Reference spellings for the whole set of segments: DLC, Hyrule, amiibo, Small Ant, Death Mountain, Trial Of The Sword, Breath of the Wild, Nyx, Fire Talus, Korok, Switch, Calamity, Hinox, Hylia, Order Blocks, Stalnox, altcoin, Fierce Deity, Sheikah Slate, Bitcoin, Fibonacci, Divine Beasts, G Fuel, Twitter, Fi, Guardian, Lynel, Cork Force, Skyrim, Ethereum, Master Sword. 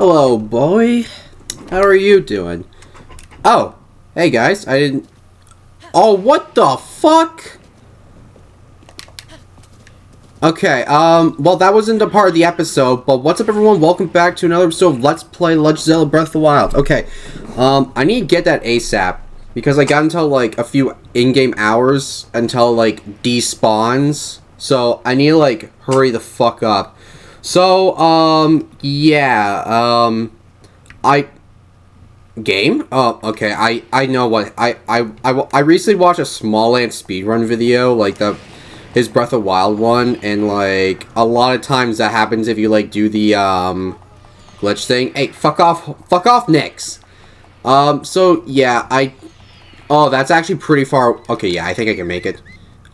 Hello, boy. How are you doing? Oh, hey guys, I didn't... Oh, what the fuck? Okay, well that wasn't a part of the episode, but what's up everyone? Welcome back to another episode of Let's Play Legend of Breath of the Wild. Okay, I need to get that ASAP, because I got until, like, a few in-game hours until, like, despawns. So, I need to, like, hurry the fuck up. So, yeah, Game? Oh, okay, I know what, I recently watched a Small Ant speedrun video, like, his Breath of Wild one, and, like, a lot of times that happens if you, like, do the, glitch thing. Hey, fuck off, Nyx! So, yeah, oh, that's actually pretty far, okay, yeah, I think I can make it.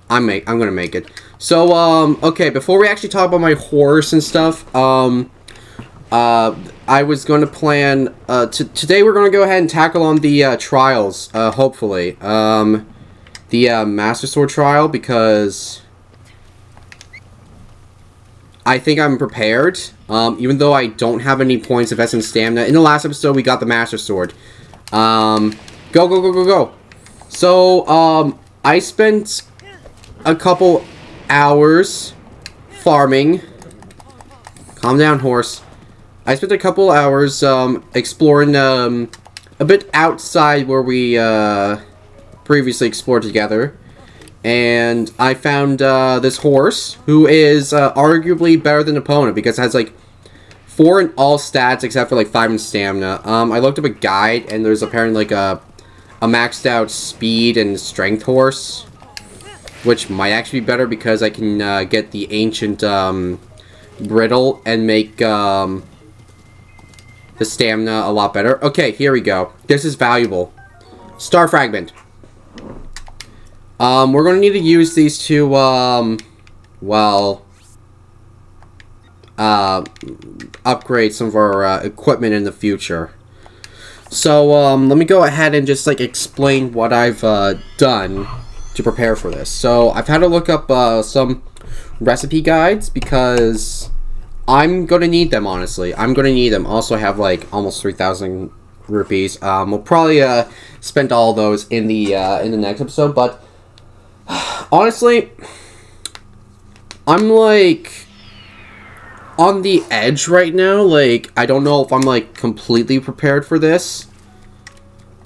I'm gonna make it. So, okay, before we actually talk about my horse and stuff, I was gonna plan, today we're gonna go ahead and tackle on the, trials, hopefully. The, Master Sword trial, because I think I'm prepared, even though I don't have any points of SM Stamina. In the last episode, we got the Master Sword. Go! So, I spent a couple hours farming. Calm down, horse. I spent a couple hours exploring a bit outside where we previously explored together, and I found this horse who is arguably better than opponent because it has like 4 in all stats except for like 5 in stamina. I looked up a guide and there's apparently like a maxed out speed and strength horse, which might actually be better because I can get the ancient brittle and make the stamina a lot better. Okay, here we go. This is valuable. Star fragment. We're going to need to use these to upgrade some of our equipment in the future. So let me go ahead and just like explain what I've done to prepare for this. So I've had to look up some recipe guides because I'm gonna need them, honestly. I'm gonna need them. Also, I have like almost 3,000 rupees. We'll probably spend all those in the next episode, but honestly I'm like on the edge right now. Like, I don't know if I'm like completely prepared for this,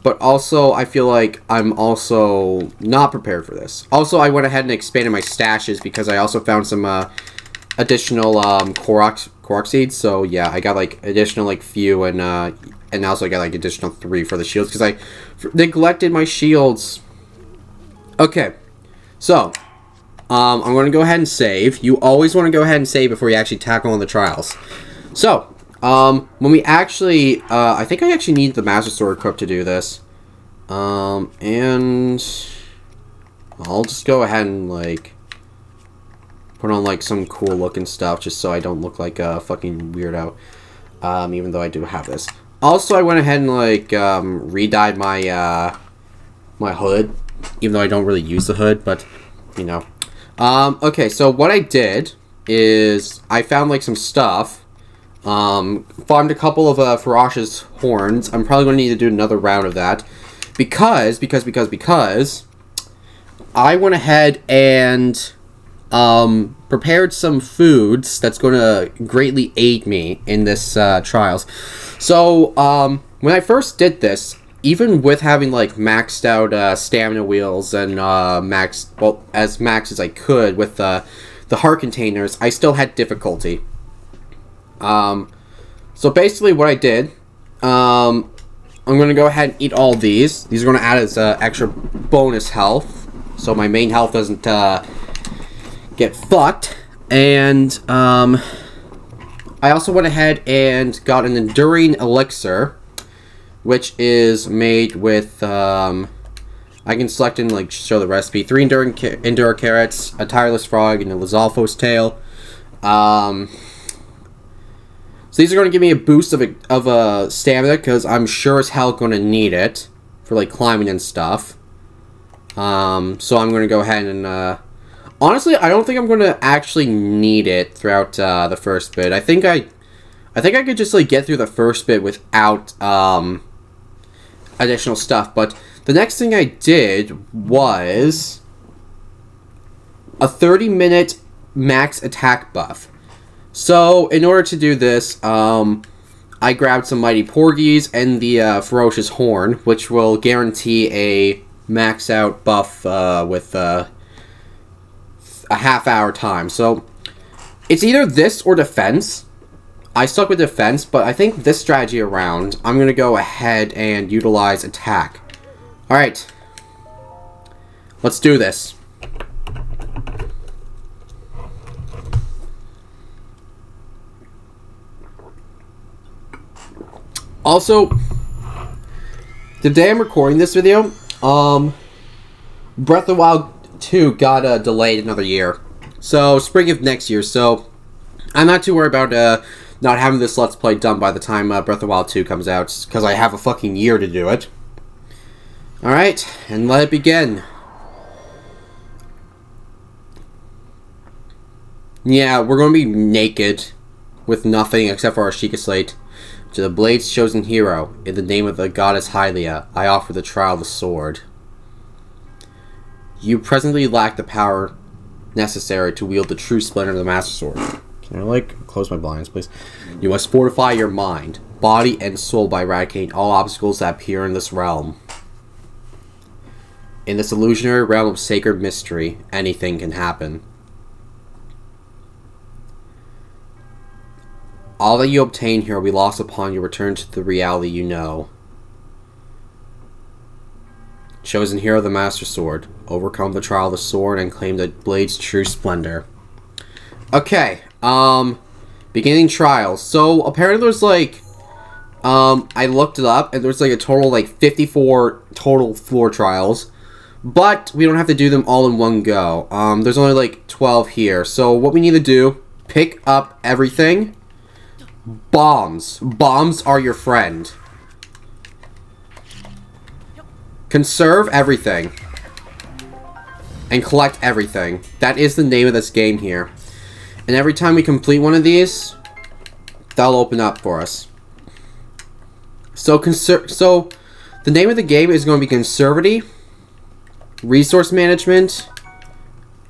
but also, I feel like I'm also not prepared for this. Also, I went ahead and expanded my stashes because I also found some additional Korok seeds. So, yeah, I got, like, additional, like, few, and also I got, like, additional 3 for the shields because I neglected my shields. Okay. So, I'm going to go ahead and save. You always want to go ahead and save before you actually tackle on the trials. So... when we actually, I think I actually need the Master Sword equipped to do this. And I'll just go ahead and, like, put on, like, some cool looking stuff just so I don't look like a fucking weirdo. Even though I do have this. Also, I went ahead and, like, re-dyed my, my hood. Even though I don't really use the hood, but, you know. Okay, so what I did is I found, like, some stuff. Farmed a couple of ferocious horns. I'm probably going to need to do another round of that because I went ahead and prepared some foods that's going to greatly aid me in this trials. So when I first did this, even with having like maxed out stamina wheels and as max as I could with the heart containers, I still had difficulty. So basically what I did, I'm going to go ahead and eat all these. These are going to add as, extra bonus health, so my main health doesn't, get fucked. And, I also went ahead and got an enduring elixir, which is made with, I can select and, like, show the recipe. 3 endure carrots, a tireless frog, and a Lizalfo's tail. So these are going to give me a boost of stamina, because I'm sure as hell going to need it for, like, climbing and stuff. So I'm going to go ahead and, honestly, I don't think I'm going to actually need it throughout, the first bit. I think I I think I could just, like, get through the first bit without, additional stuff, but the next thing I did was a 30-minute max attack buff. So, in order to do this, I grabbed some Mighty Porgies and the Ferocious Horn, which will guarantee a max out buff with a half hour time. So, it's either this or defense. I stuck with defense, but I think this strategy around, I'm going to go ahead and utilize attack. Alright. Let's do this. Also, the day I'm recording this video, Breath of the Wild 2 got delayed another year. So, spring of next year. So, I'm not too worried about not having this Let's Play done by the time Breath of the Wild 2 comes out, because I have a fucking year to do it. Alright, and let it begin. Yeah, we're going to be naked with nothing except for our Sheikah Slate. To the Blade's chosen hero, in the name of the goddess Hylia, I offer the Trial of the Sword. You presently lack the power necessary to wield the true splendor of the Master Sword. Can I, like, close my blinds, please? You must fortify your mind, body, and soul by eradicating all obstacles that appear in this realm. In this illusionary realm of sacred mystery, anything can happen. All that you obtain here will be lost upon your return to the reality you know. Chosen hero of the Master Sword. Overcome the Trial of the Sword and claim the Blade's true splendor. Okay, beginning trials. So, apparently there's, like, I looked it up, and there's, like, a total, like, 54 total floor trials. But we don't have to do them all in one go. There's only, like, 12 here. So, what we need to do, pick up everything. Bombs. Bombs are your friend. Conserve everything. And collect everything. That is the name of this game here. And every time we complete one of these, they'll open up for us. So, the name of the game is going to be Conservancy, Resource Management,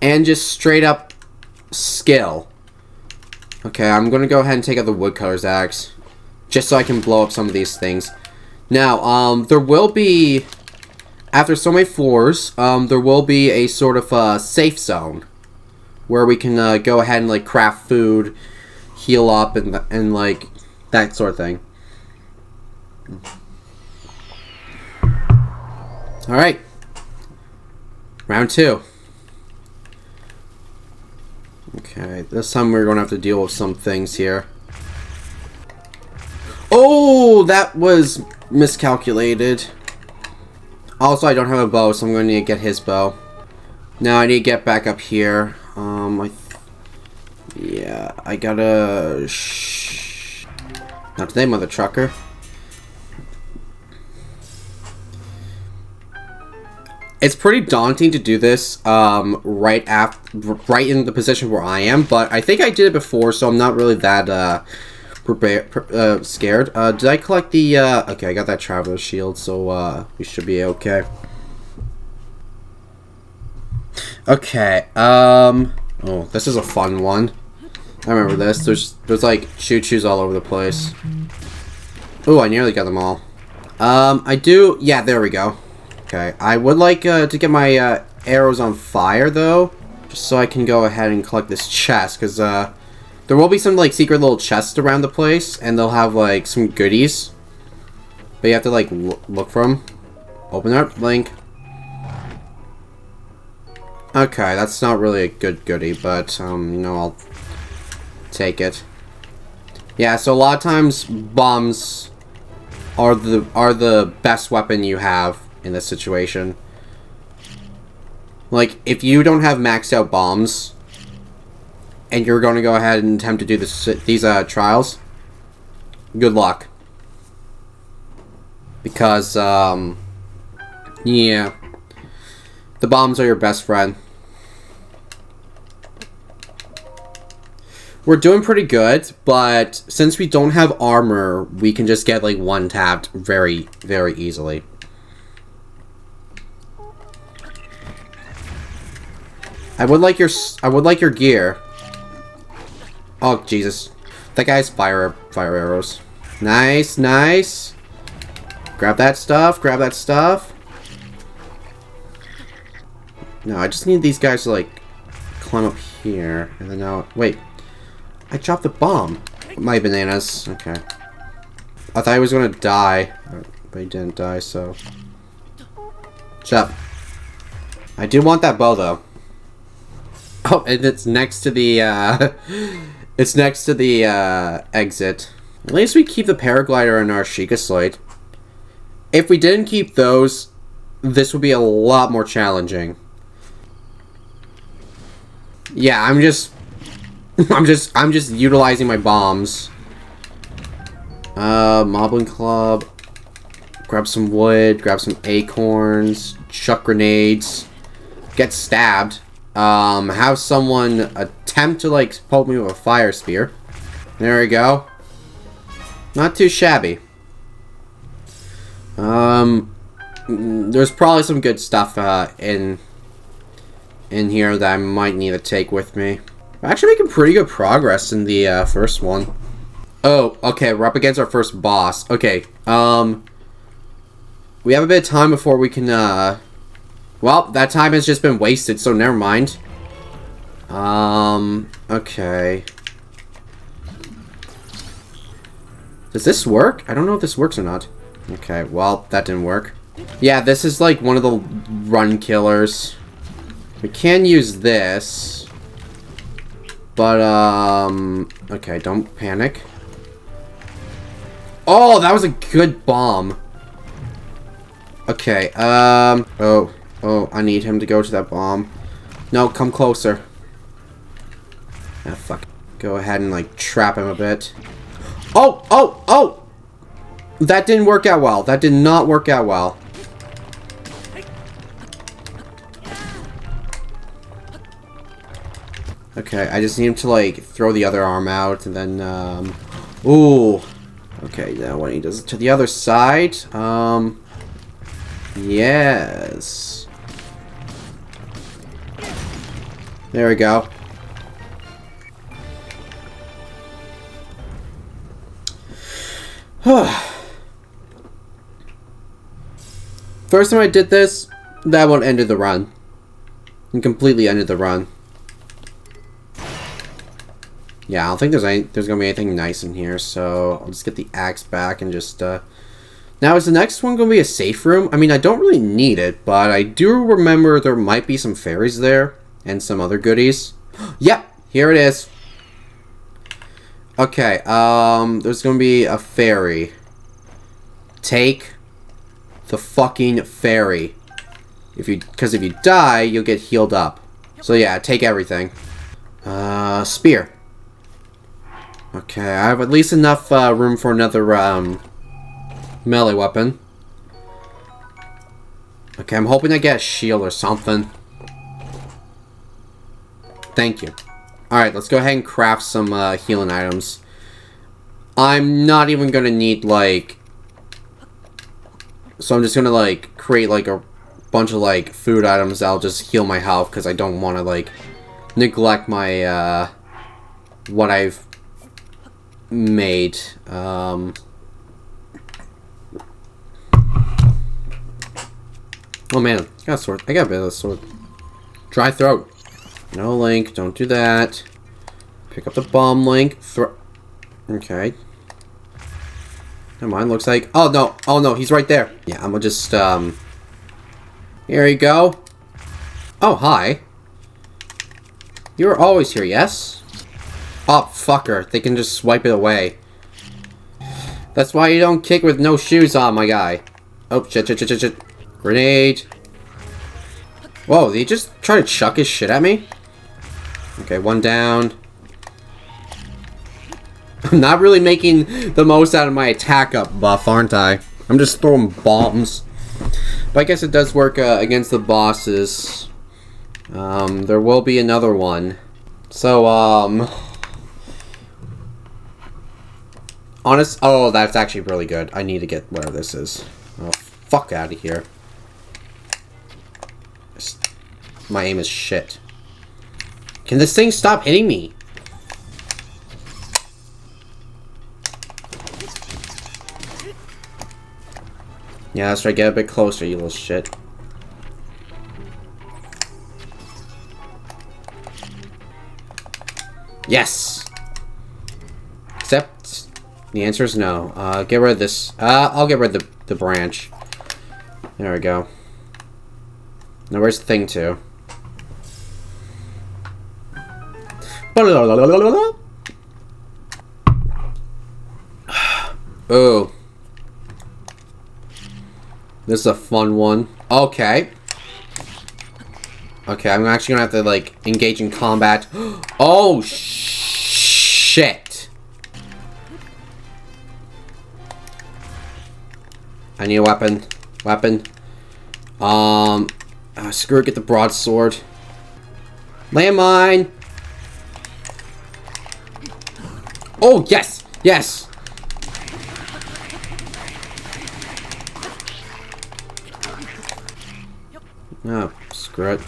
and just straight up skill. Okay, I'm going to go ahead and take out the Woodcutter's Axe, just so I can blow up some of these things. Now, there will be, after so many floors, there will be a sort of safe zone, where we can go ahead and, like, craft food, heal up, and like, that sort of thing. Alright. Round 2. Okay, this time we're going to have to deal with some things here. Oh, that was miscalculated. Also, I don't have a bow, so I'm going to need to get his bow. Now I need to get back up here. Yeah, I gotta... Not today, mother trucker. It's pretty daunting to do this right in the position where I am, but I think I did it before, so I'm not really that scared. Did I collect the? Okay, I got that Traveler's Shield, so we should be okay. Okay. Oh, this is a fun one. I remember this. There's like choo-choos all over the place. Oh, I nearly got them all. I do. Yeah, there we go. Okay, I would like to get my arrows on fire, though, just so I can go ahead and collect this chest, because there will be some, like, secret little chests around the place, and they'll have, like, some goodies, but you have to, like, look for them. Open up, Link. Okay, that's not really a good goodie, but, you know, I'll take it. Yeah, so a lot of times, bombs are the best weapon you have in this situation. Like, if you don't have maxed out bombs, and you're going to go ahead and attempt to do these trials, good luck. Because, yeah. The bombs are your best friend. We're doing pretty good, but since we don't have armor, we can just get, like, one-tapped very, very easily. I would like your gear. Oh, Jesus. That guy's fire arrows. Nice, nice. Grab that stuff, grab that stuff. No, I just need these guys to, like, climb up here. And then now, wait. I dropped the bomb. My bananas. Okay. I thought I was gonna die. But he didn't die, so. Shut up. I do want that bow, though. Oh, and it's next to the, it's next to the, exit. At least we keep the paraglider in our Sheikah Slate. If we didn't keep those, this would be a lot more challenging. Yeah, I'm just utilizing my bombs. Moblin Club. Grab some wood, grab some acorns, chuck grenades, get stabbed. Have someone attempt to, like, poke me with a fire spear. There we go. Not too shabby. There's probably some good stuff, in here that I might need to take with me. We're actually making pretty good progress in the first one. Oh, okay, we're up against our first boss. Okay, we have a bit of time before we can, well, that time has just been wasted, so never mind. Okay. Does this work? I don't know if this works or not. Okay, well, that didn't work. Yeah, this is, like, one of the run killers. We can use this. But, okay, don't panic. Oh, that was a good bomb. Okay, oh, I need him to go to that bomb. No, come closer. Ah, fuck. Go ahead and, like, trap him a bit. Oh! That didn't work out well. That did not work out well. Okay, I just need him to, like, throw the other arm out, and then, ooh! Okay, now when he does it to the other side, yes! There we go. First time I did this, that one ended the run. It completely ended the run. Yeah, I don't think there's gonna be anything nice in here, so I'll just get the axe back and just, Now, is the next one gonna be a safe room? I mean, I don't really need it, but I do remember there might be some fairies there, and some other goodies. Yep, here it is! Okay, there's gonna be a fairy. Take the fucking fairy. Because if you die, you'll get healed up. So yeah, take everything. Spear. Okay, I have at least enough room for another melee weapon. Okay, I'm hoping I get a shield or something. Thank you. Alright, let's go ahead and craft some healing items. I'm not even gonna need, like... So I'm just gonna, like, create, like, a bunch of, like, food items that'll just heal my health, because I don't want to, like, neglect my, what I've... made. Oh man, I got a sword. I got a bit of a sword. Dry throat. No, Link, don't do that. Pick up the bomb, Link. Okay. Never mind, looks like... Oh no, he's right there. Yeah, I'm gonna just, Here you go. Oh, hi. You're always here, yes? Oh, fucker. They can just swipe it away. That's why you don't kick with no shoes on, my guy. Oh, shit. Grenade. Whoa, did he just try to chuck his shit at me? Okay, one down. I'm not really making the most out of my attack up buff, aren't I? I'm just throwing bombs. But I guess it does work against the bosses. There will be another one. So, Honest. Oh, that's actually really good. I need to get whatever this is. Oh, fuck out of here. My aim is shit. Can this thing stop hitting me? Yeah, that's right. Get a bit closer, you little shit. Yes! Except the answer is no. Get rid of this. I'll get rid of the branch. There we go. Now where's the thing to? Ooh. This is a fun one. Okay. Okay, I'm actually gonna have to, like, engage in combat. Oh, shit. I need a weapon. Screw it, get the broadsword. Landmine! Oh, yes! Yes! Oh, screw it.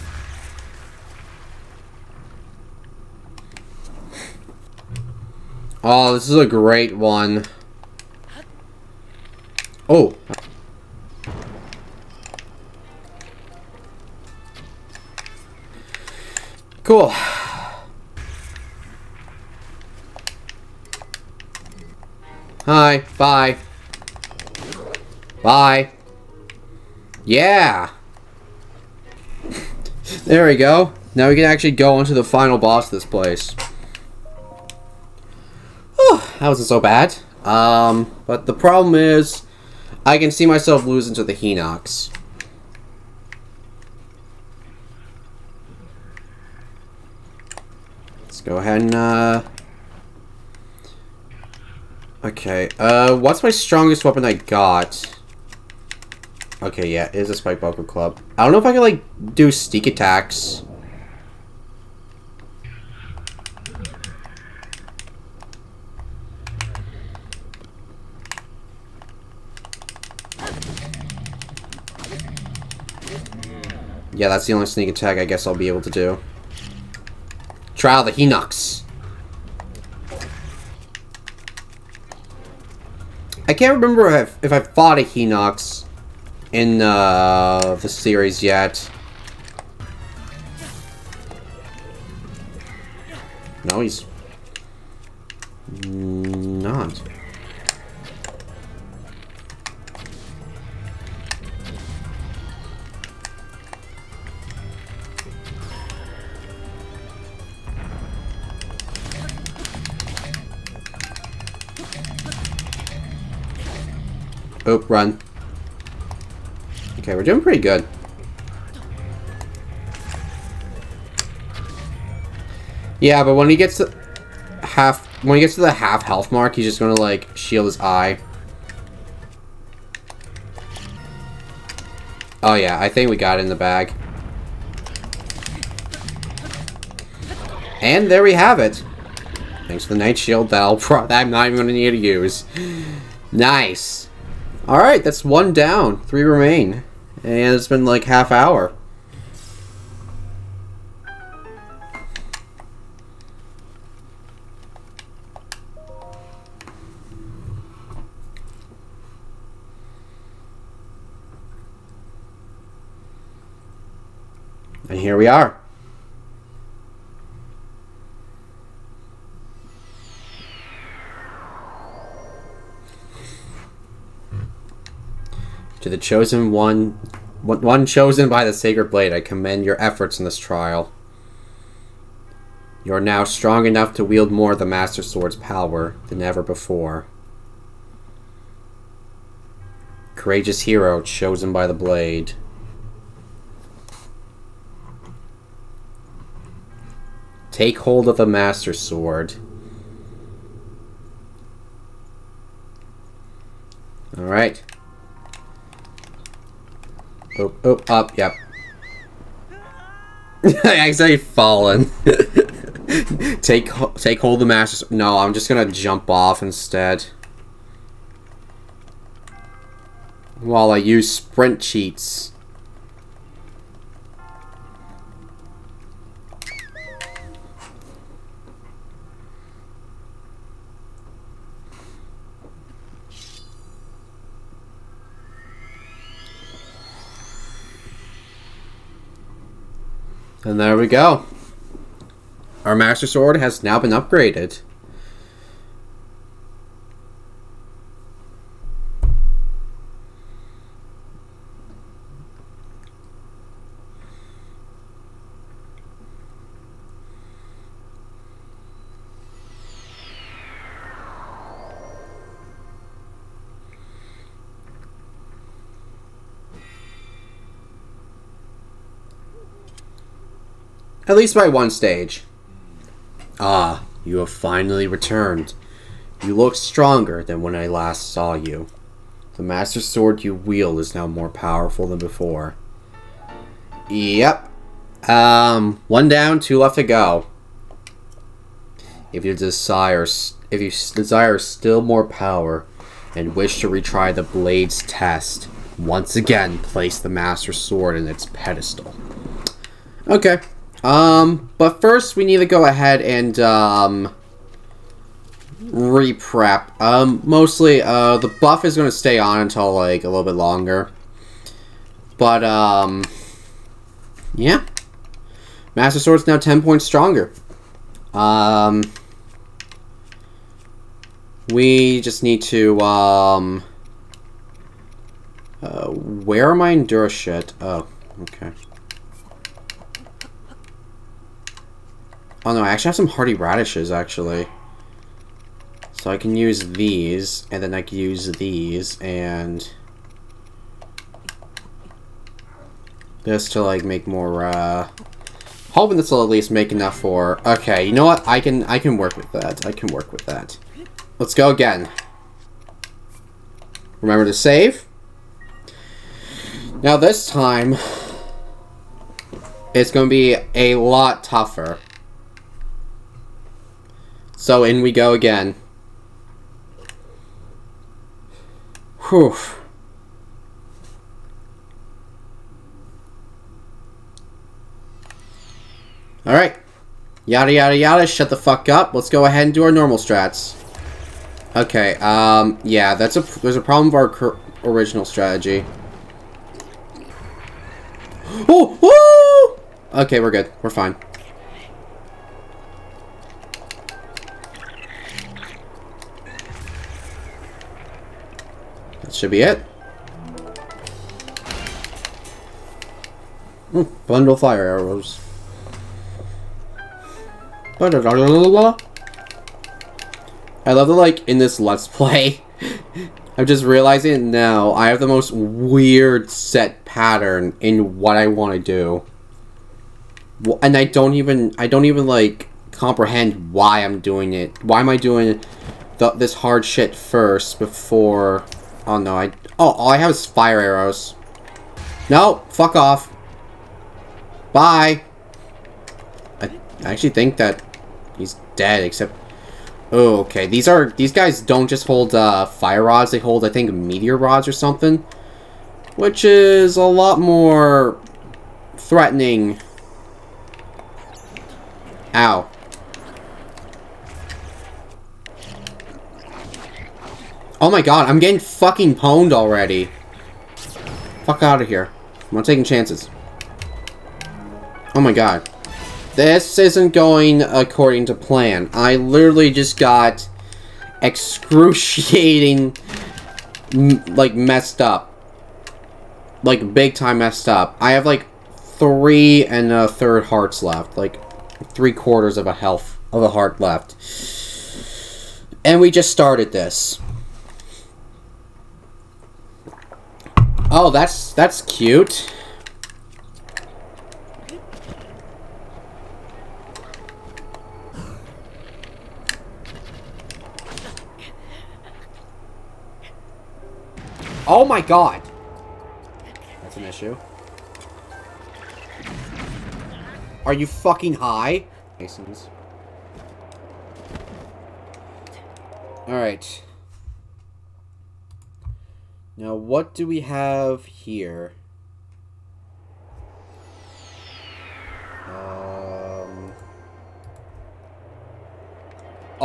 Oh, this is a great one. Oh. Cool. Hi. Bye. Bye. Yeah. There we go. Now we can actually go into the final boss of this place. That wasn't so bad. But the problem is, I can see myself losing to the Hinox. Let's go ahead and, okay, what's my strongest weapon I got? Okay, yeah, it is a spike bumper club. I don't know if I can, like, do sneak attacks. Yeah, that's the only sneak attack I guess I'll be able to do. Trial the Hinox. I can't remember if I fought a Hinox in the series yet. No, he's not. Oop, run. Okay, we're doing pretty good. Yeah, but when he gets to half, when he gets to the half health mark, he's just gonna, like, shield his eye. Oh yeah, I think we got it in the bag. And there we have it. Thanks to the night shield that I'm not even gonna need to use. Nice. Alright, that's one down, 3 remain, and it's been like half hour. And here we are. To the chosen one chosen by the sacred blade, I commend your efforts in this trial. You are now strong enough to wield more of the Master Sword's power than ever before. Courageous hero chosen by the blade. Take hold of the Master Sword. Alright. Oh, oh, up, yep. I accidentally fallen. Take hold of the Master Sword. No, I'm just gonna jump off instead. while I use sprint cheats. And there we go. Our Master Sword has now been upgraded. At least by one stage. Ah, you have finally returned. You look stronger than when I last saw you. The Master Sword you wield is now more powerful than before. Yep. One down, two left to go. If you desire still more power and wish to retry the blade's test, once again place the Master Sword in its pedestal. Okay. But first we need to go ahead and, re-prep. Mostly, the buff is gonna stay on until, like, a little bit longer. But, yeah. Master Sword's now 10 points stronger. We just need to, where are my Endura shit? Oh, okay. Oh no, I actually have some hardy radishes, actually. So I can use these, and then I can use these, and this to, like, make more, hoping this will at least make enough for... Okay, you know what? I can work with that. I can work with that. Let's go again. Remember to save. Now this time, it's gonna be a lot tougher. So in we go again. Whew. Alright. Yada yada yada, shut the fuck up. Let's go ahead and do our normal strats. Okay, yeah, there's a problem with our original strategy. Oh! Woo! Okay, we're good. We're fine. Should be it. Ooh, bundle fire arrows. I love the, like, in this Let's Play. I'm just realizing it now. I have the most weird set pattern in what I want to do. And I don't even like comprehend why I'm doing it. Why am I doing this hard shit first before... Oh no, all I have is fire arrows. No, fuck off. Bye. I actually think that he's dead, except... Oh, okay, these guys don't just hold, fire rods, they hold, I think, meteor rods or something. Which is a lot more... threatening. Ow. Oh my god, I'm getting fucking pwned already. Fuck out of here. I'm not taking chances. Oh my god. This isn't going according to plan. I literally just got excruciating, like, messed up. Like, big time messed up. I have, like, 3 1/3 hearts left. Like, 3/4 of a health, of a heart left. And we just started this. Oh, that's cute. Oh my god. That's an issue. Are you fucking high? Masons. All right. Now, what do we have here?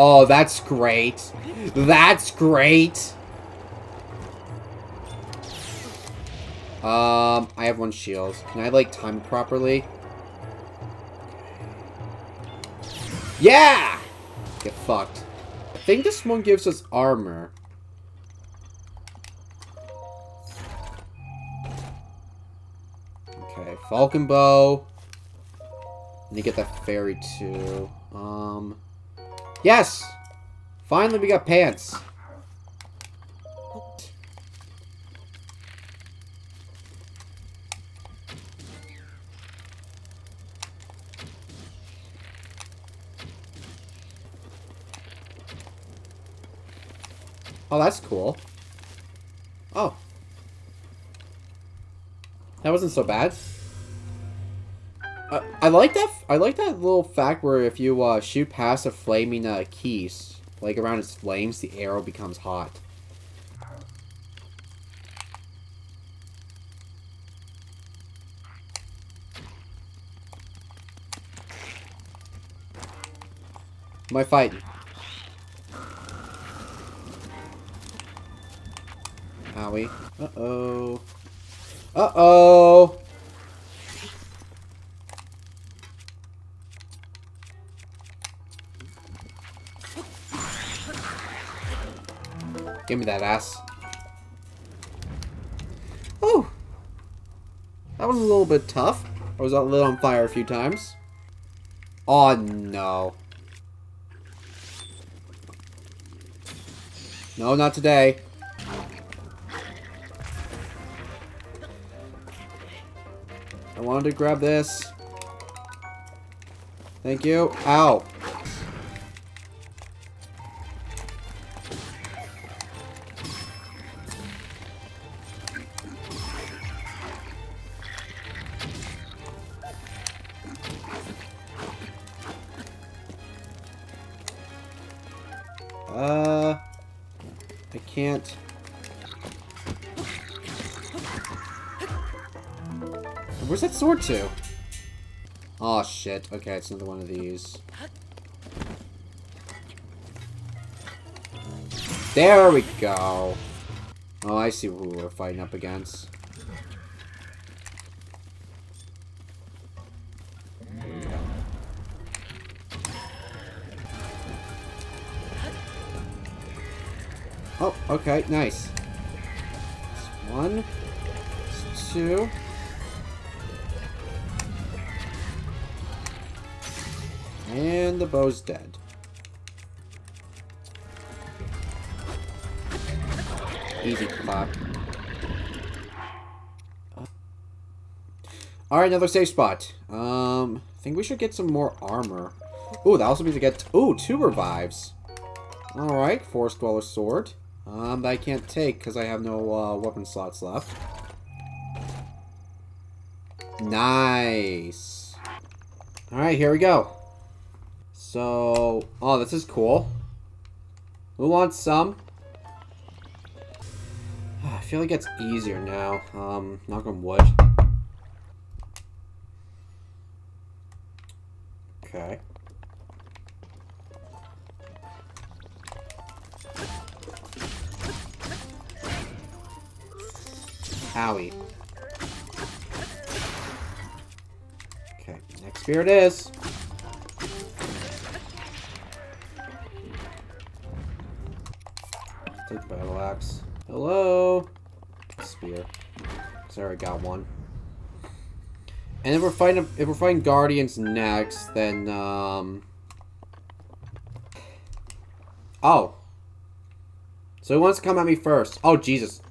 Oh, that's great. That's great. I have one shield. Can I, like, time it properly? Yeah! Get fucked. I think this one gives us armor. Okay, Falcon Bow. Let me get that fairy too. Yes! Finally we got pants. Oh, that's cool. Oh. That wasn't so bad. I like that. I like that little fact where if you shoot past a flaming keys, like around its flames, the arrow becomes hot. Am I fighting? Owie. Uh oh. Uh oh. Give me that ass. Oh! That was a little bit tough. I was lit on fire a few times. Oh no. No, not today. I wanted to grab this. Thank you. Ow. I can't. Where's that sword to? Oh shit. Okay, it's another one of these. There we go. Oh, I see who we're fighting up against. Oh, okay, nice. That's one. That's two. And the bow's dead. Easy clap. Alright, another safe spot. I think we should get some more armor. Ooh, that also means we get, ooh, 2 revives. Alright, Forest Dweller Sword. That I can't take because I have no weapon slots left. Nice. Alright, here we go. So, oh, this is cool. Who wants some? I feel like it's easier now. Knock on wood. Okay. Owie. Okay, next spear it is. Take the battle axe. Hello! Spear. So I already got one. And if we're fighting Guardians next, then oh. So he wants to come at me first. Oh Jesus.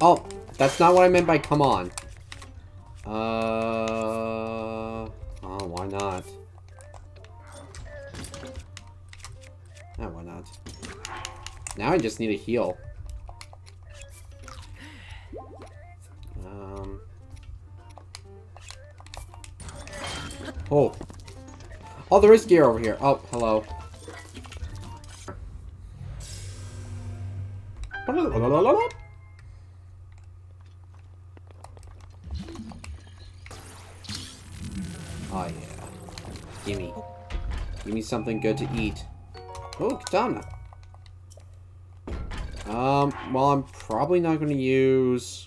Oh, that's not what I meant by come on. Oh, why not? No, why not? Now I just need a heal. Oh. Oh, there is gear over here. Oh, hello. Oh yeah. Gimme. Gimme something good to eat. Oh, katana. Well, I'm probably not going to use...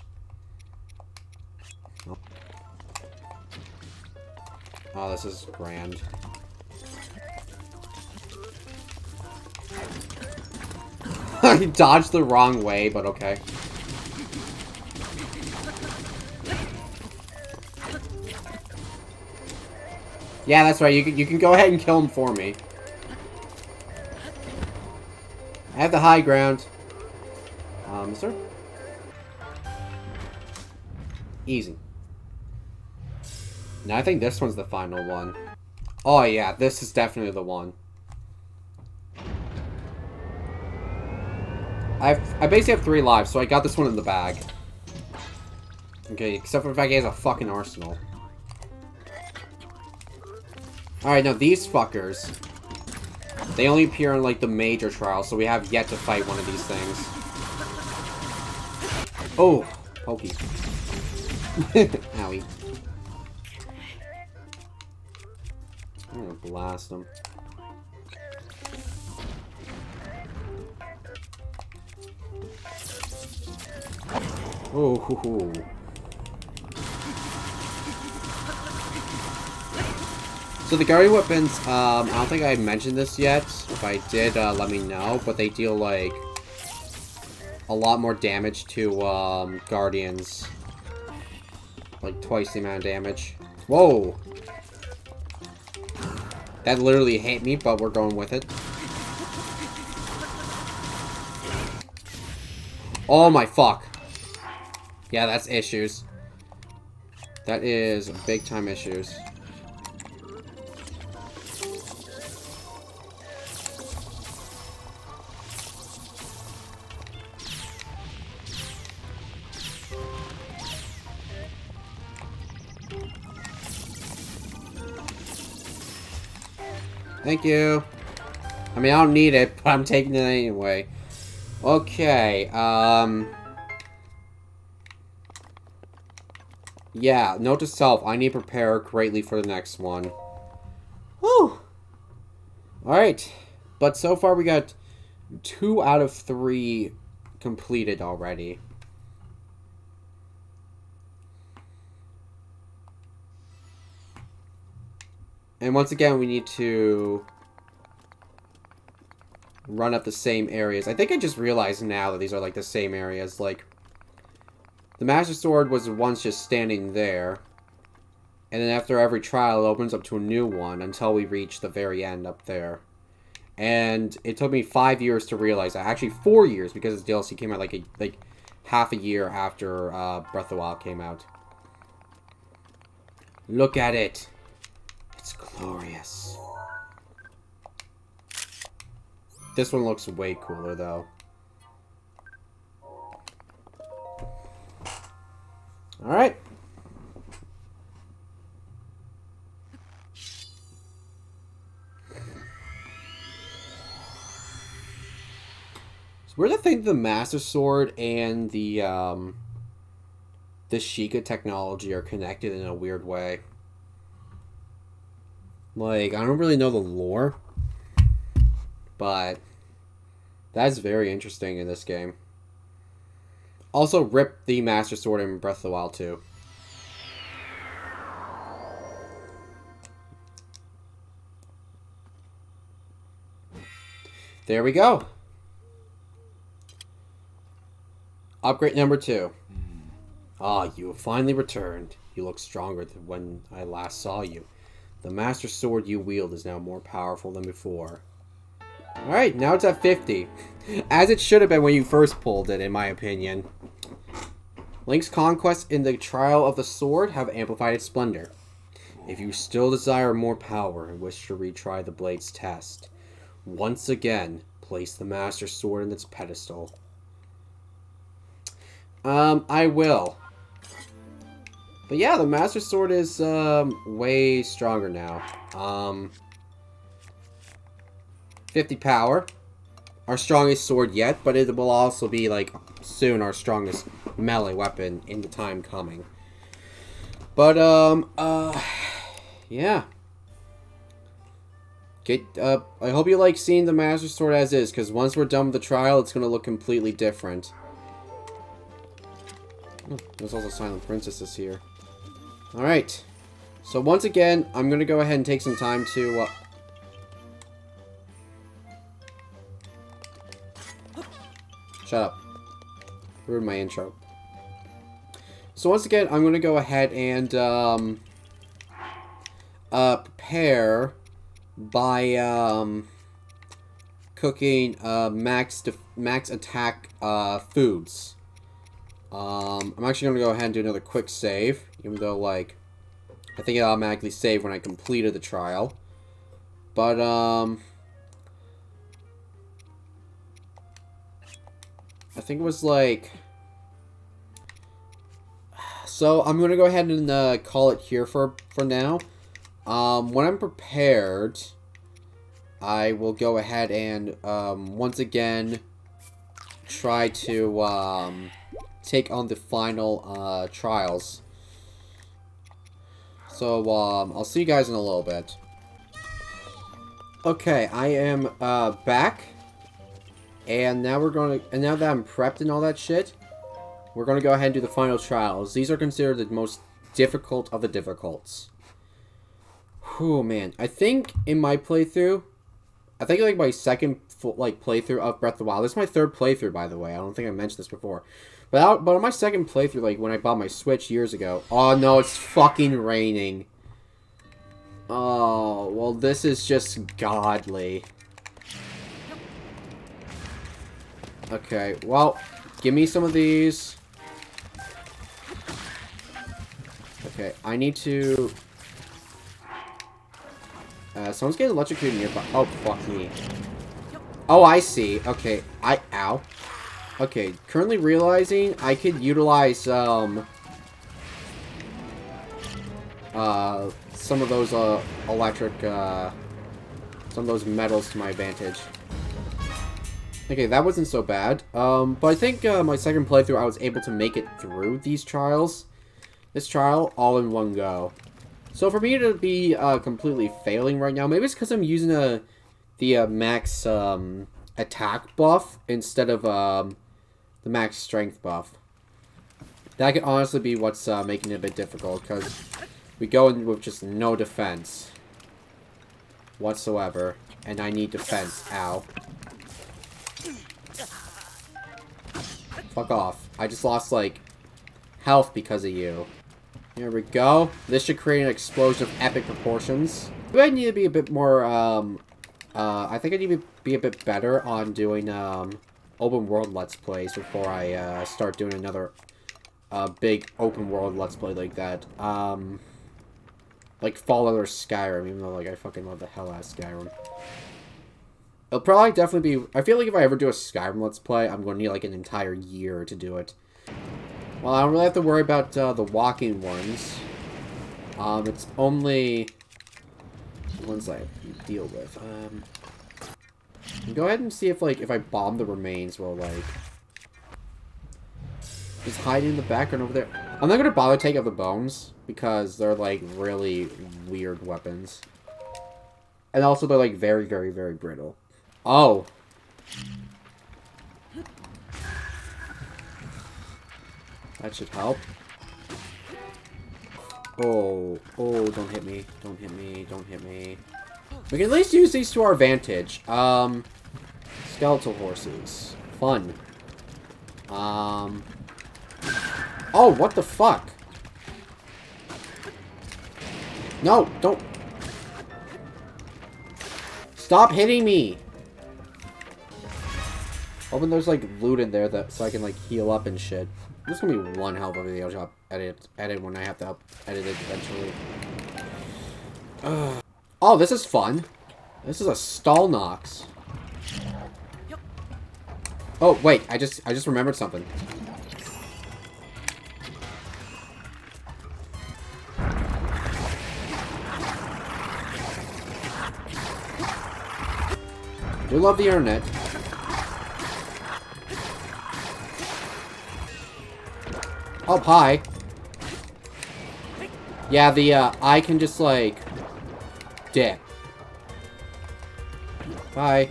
Oh, this is grand. I dodged the wrong way, but okay. Yeah, that's right. You can go ahead and kill him for me. I have the high ground. Sir? Easy. Now I think this one's the final one. Oh yeah, this is definitely the one. I basically have 3 lives, so I got this one in the bag. Okay, except for the fact he has a fucking arsenal. Alright, now these fuckers. They only appear in, like, the major trials, so we have yet to fight one of these things. Oh! Pokey. Owie. I'm gonna blast him. Oh, hoo hoo. So the Guardian weapons, I don't think I mentioned this yet. If I did, let me know. But they deal, like, a lot more damage to Guardians. Like, twice the amount of damage. Whoa! That literally hit me, but we're going with it. Oh my fuck. Yeah, that's issues. That is big time issues. Thank you. I mean, I don't need it, but I'm taking it anyway. Okay, yeah, note to self, I need to prepare greatly for the next one. Whew! Alright, but so far we got 2 out of 3 completed already. And once again, we need to run up the same areas. I think I just realized now that these are, like, the same areas. Like, the Master Sword was once just standing there. And then after every trial, it opens up to a new one until we reach the very end up there. And it took me 5 years to realize that. Actually, 4 years, because the DLC came out, like, half a year after Breath of the Wild came out. Look at it. It's glorious. This one looks way cooler, though. Alright. So we're to think the Master Sword and the Sheikah technology are connected in a weird way. Like, I don't really know the lore, but that's very interesting in this game. Also, rip the Master Sword in Breath of the Wild 2. There we go. Upgrade number 2. Ah, you have finally returned. You look stronger than when I last saw you. The Master Sword you wield is now more powerful than before. Alright, now it's at 50. As it should have been when you first pulled it, in my opinion. Link's conquest in the Trial of the Sword have amplified its splendor. If you still desire more power and wish to retry the blade's test, once again, place the Master Sword in its pedestal. I will. But yeah, the Master Sword is, way stronger now. 50 power. our strongest sword yet, but it will also be, like, soon our strongest melee weapon in the time coming. But, yeah. I hope you like seeing the Master Sword as is, because once we're done with the trial, it's going to look completely different. Oh, there's also Silent Princesses here. Alright. So once again, I'm going to go ahead and take some time to... Shut up. Ruined my intro. So once again, I'm going to go ahead and prepare by cooking max attack foods. I'm actually going to go ahead and do another quick save, even though, like, I think it automatically saved when I completed the trial. But I think it was like... So I'm going to go ahead and call it here for now. When I'm prepared, I will go ahead and once again try to take on the final trials. So I'll see you guys in a little bit. Okay, I am back, and now we're going to, and now that I'm prepped and all that shit, we're going to go ahead and do the final trials. These are considered the most difficult of the difficults. Whew, man. I think in my playthrough, I think like my second like playthrough of Breath of the Wild. This is my third playthrough, by the way. I don't think I mentioned this before. But on my second playthrough, like when I bought my Switch years ago. Oh no, it's fucking raining. Oh, well this is just godly. Okay, well, give me some of these. Okay, I need to... someone's getting electrocuted nearby. Oh, fuck me. Oh, I see. Okay, ow. Okay, currently realizing I could utilize, some of those, electric, some of those metals to my advantage. Okay, that wasn't so bad. But I think, my second playthrough I was able to make it through these trials. This trial, all in one go. So for me to be completely failing right now, maybe it's because I'm using the max attack buff instead of the max strength buff. That could honestly be what's making it a bit difficult, because we go in with just no defense whatsoever, and I need defense. Ow. Fuck off. I just lost, like, health because of you. There we go. This should create an explosion of epic proportions. I need to be a bit more, I think I need to be a bit better on doing, open world Let's Plays before I, start doing another, big open world Let's Play like that. Like Fallout or Skyrim, even though, like, I fucking love the hell out of Skyrim. It'll probably definitely be, I feel like if I ever do a Skyrim Let's Play, I'm gonna need, like, an entire year to do it. Well, I don't really have to worry about the walking ones. It's only the ones I deal with. Go ahead and see if, like, if I bomb the remains while, like, just hiding in the background over there. I'm not gonna bother taking out the bones because they're, like, really weird weapons, and also they're, like, very, very, very brittle. Oh. That should help. Oh, don't hit me. Don't hit me. Don't hit me. We can at least use these to our advantage. Skeletal horses. Fun. Oh, what the fuck? No, don't. Stop hitting me. Hoping there's, like, loot in there so I can, like, heal up and shit. There's gonna be one hell of a video job edit when I have to edit it eventually. Oh, this is fun. This is a Stalnox. Oh wait, I just remembered something. I do love the internet. Up high. Yeah, the I can just like dip. Bye.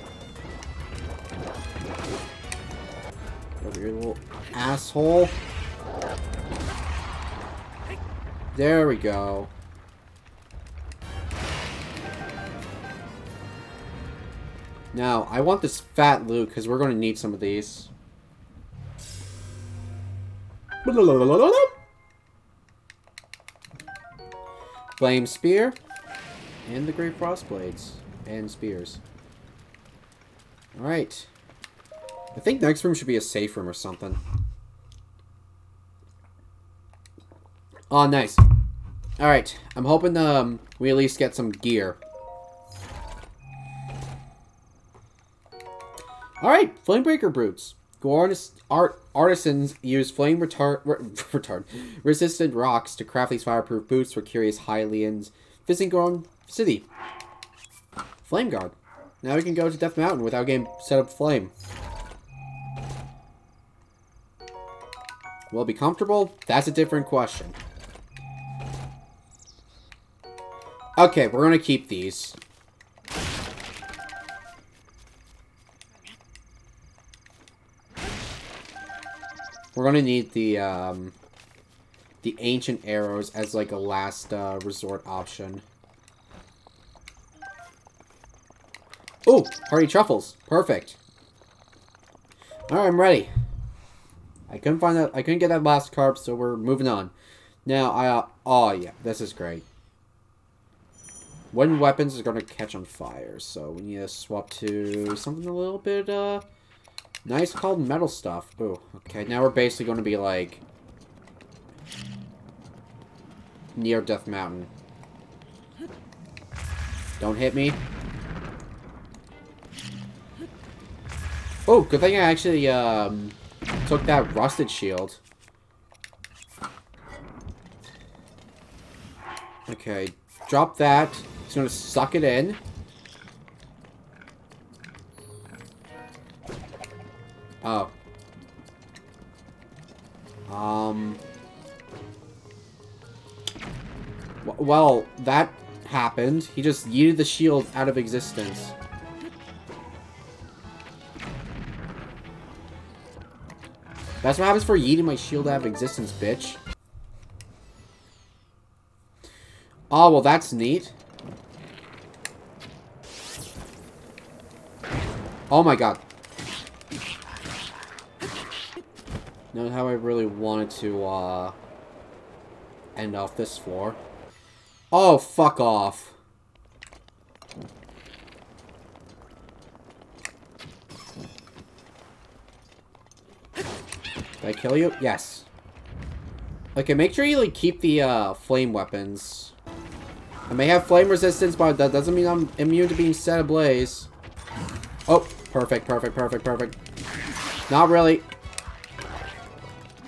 Over here, little asshole. There we go. Now, I want this fat loot because we're going to need some of these. Flame Spear. And the Great Frost Blades. And Spears. Alright. I think next room should be a safe room or something. Oh, nice. Alright. I'm hoping we at least get some gear. Alright, Flamebreaker Brutes. Artisans use flame resistant rocks to craft these fireproof boots for curious Hylians visiting their own city. Flame Guard. Now we can go to Death Mountain without getting set up flame. Will it be comfortable? That's a different question. Okay, we're gonna keep these. We're gonna need the ancient arrows as like a last resort option. Oh, party truffles, perfect. All right, I'm ready. I couldn't find that. I couldn't get that last carp, so we're moving on. Now, oh yeah, this is great. Wooden weapons is gonna catch on fire, so we need to swap to something a little bit nice called metal stuff. Ooh, okay. Now we're basically going to be, like, near Death Mountain. Don't hit me. Oh, good thing I actually, took that rusted shield. Okay. Drop that. He's going to suck it in. Oh. Well, that happened. He just yeeted the shield out of existence. That's what happens for yeeting my shield out of existence, bitch. Oh, well, that's neat. Oh my god. Not how I really wanted to, end off this floor. Oh, fuck off. Did I kill you? Yes. Okay, make sure you, like, keep the, flame weapons. I may have flame resistance, but that doesn't mean I'm immune to being set ablaze. Oh, perfect, perfect, perfect, perfect. Not really.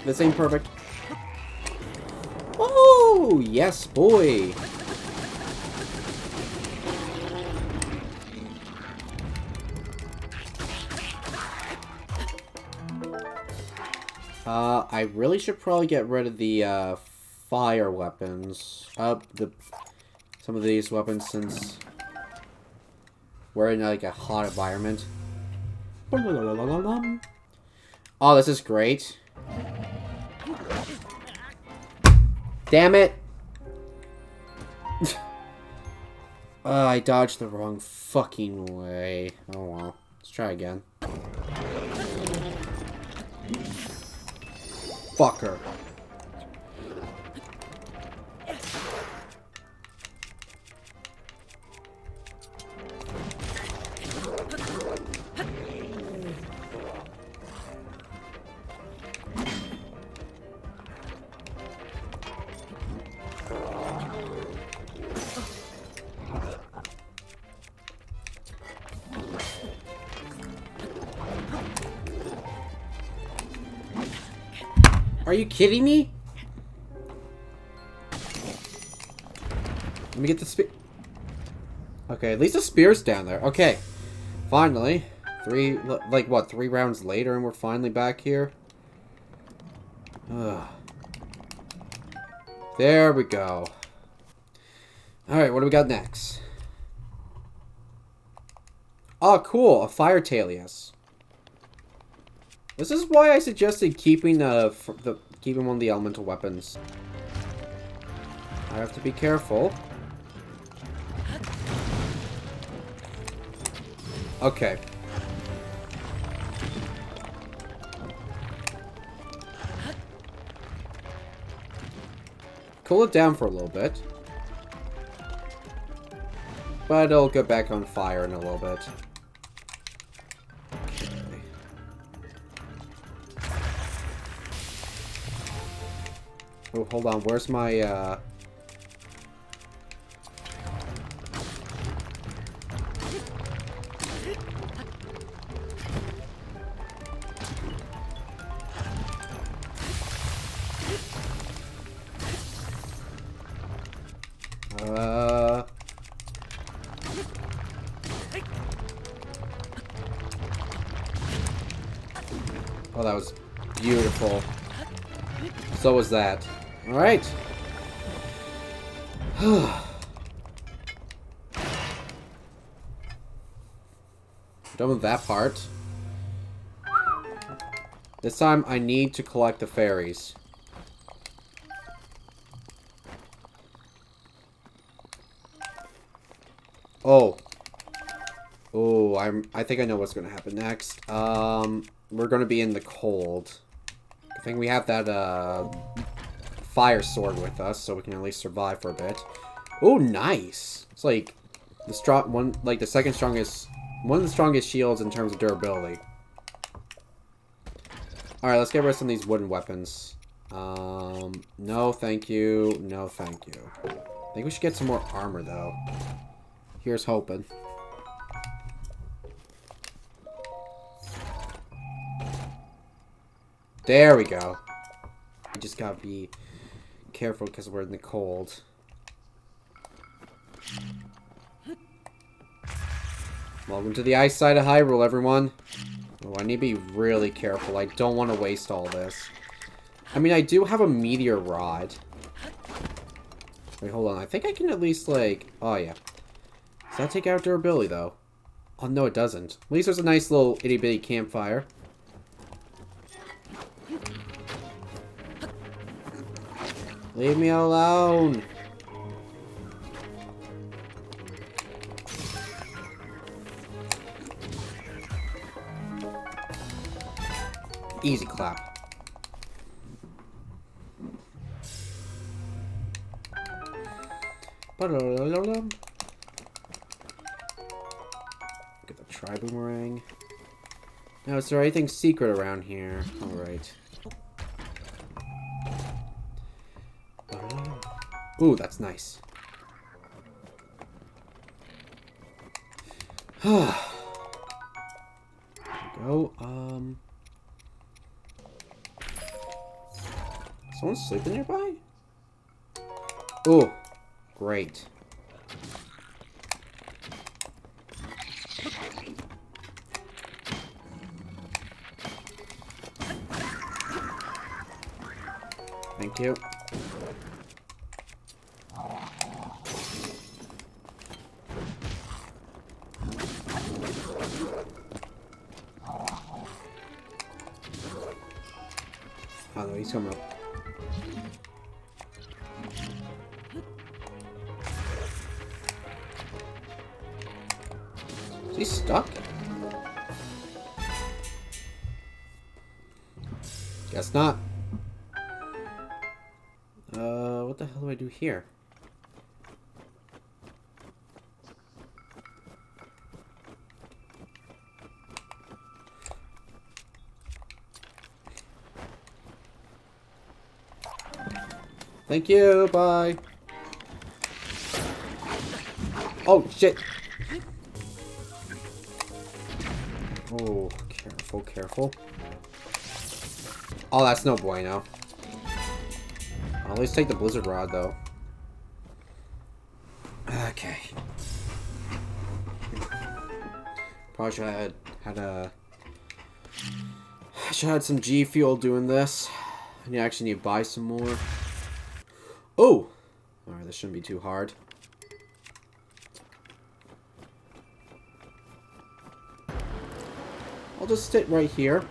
This ain't perfect. Oh, yes, boy. I really should probably get rid of the, fire weapons. Some of these weapons since we're in, like, a hot environment. Oh, this is great. Damn it! I dodged the wrong fucking way. Oh well. Let's try again. Fucker. Are you kidding me? Let me get the spear. Okay, at least the spear's down there. Okay, finally. Three rounds later and we're finally back here. Ugh. There we go. Alright, what do we got next? Oh, cool. A Fire Talus. This is why I suggested keeping keeping one of the elemental weapons. I have to be careful. Okay. Cool it down for a little bit. But it'll get back on fire in a little bit. Okay. Oh, hold on. Where's my, Oh, that was beautiful. So was that. Alright. Done with that part. This time I need to collect the fairies. Oh. Oh, I think I know what's gonna happen next. We're gonna be in the cold. I think we have that, fire sword with us, so we can at least survive for a bit. Oh, nice! It's like, the second strongest, one of the strongest shields in terms of durability. Alright, let's get rid of some of these wooden weapons. No thank you, no thank you. I think we should get some more armor, though. Here's hoping. There we go. I just gotta be careful because we're in the cold. Welcome to the ice side of Hyrule, everyone. Oh, I need to be really careful. I don't want to waste all this. I mean, I do have a meteor rod. Wait, hold on. I think I can at least, like... Oh, yeah. Does that take out durability, though? Oh, no, it doesn't. At least there's a nice little itty-bitty campfire. Leave me alone! Easy clap. Get the tri boomerang. Now, is there anything secret around here? Alright. Ooh, that's nice. There we go. Someone sleeping nearby? Ooh, great. Thank you. Come up. Is he stuck? Guess not. What the hell do I do here? Thank you, bye. Oh, shit. Oh, careful, careful. Oh, that's no bueno. I'll at least take the blizzard rod, though. Okay. Probably should have had some G Fuel doing this. I actually need to buy some more. Oh! Alright, this shouldn't be too hard. I'll just sit right here.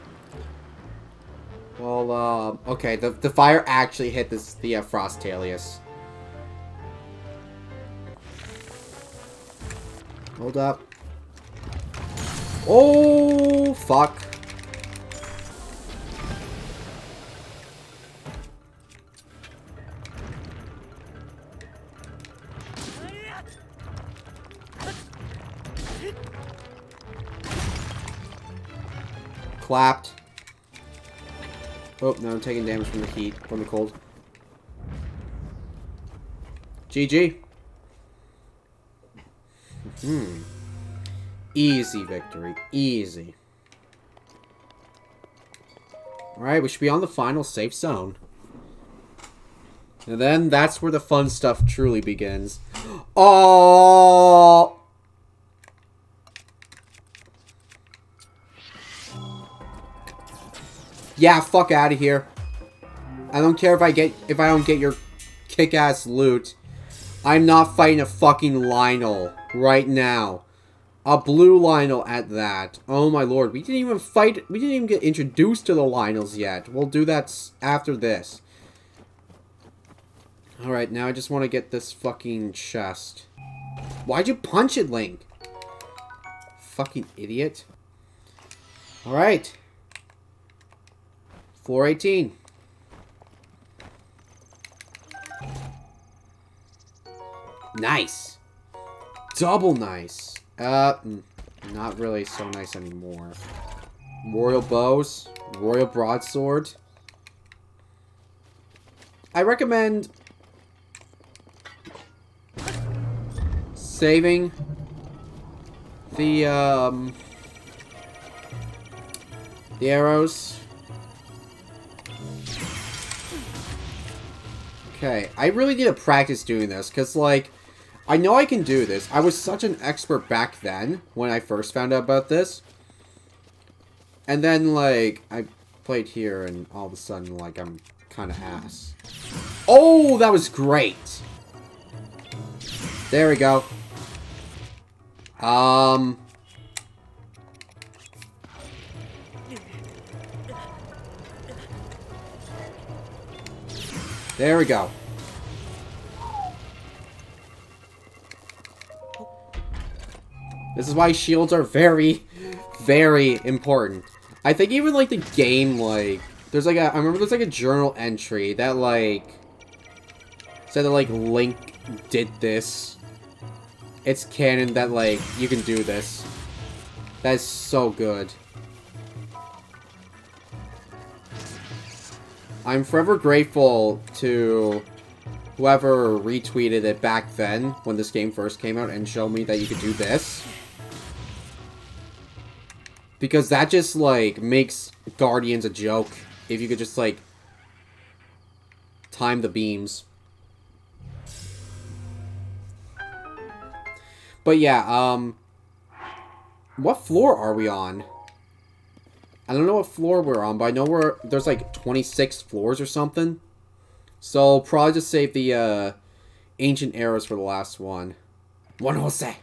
Well, okay, the fire actually hit this, the Frost Talus. Hold up. Oh, fuck. Clapped. Oh, now I'm taking damage from the heat, from the cold. GG. Hmm. Easy victory. Easy. Alright, we should be on the final safe zone. And then that's where the fun stuff truly begins. Oh! Yeah, fuck out of here. I don't care if I don't get your kick-ass loot. I'm not fighting a fucking Lynel right now. A blue Lynel at that. Oh my lord, we didn't even fight, we didn't even get introduced to the Lynels yet. We'll do that after this. Alright, now I just want to get this fucking chest. Why'd you punch it, Link? Fucking idiot. Alright. 418. Nice. Double nice. Not really so nice anymore. Royal bows. Royal broadsword. I recommend saving the arrows. Okay, I really need to practice doing this, because, like, I know I can do this. I was such an expert back then, when I first found out about this. And then, like, I played here, and all of a sudden, like, I'm kind of ass. Oh, that was great! There we go. There we go. This is why shields are very, very important. I think even, like, the game, like... There's, like, a... I remember there's, like, a journal entry that, like... Said that, like, Link did this. It's canon that, like, you can do this. That is so good. I'm forever grateful to whoever retweeted it back then, when this game first came out, and showed me that you could do this. Because that just, like, makes Guardians a joke. If you could just, like, time the beams. But yeah, what floor are we on? I don't know what floor we're on, but I know we're... There's, like, 26 floors or something. So, probably just save the, ancient arrows for the last one. One Jose!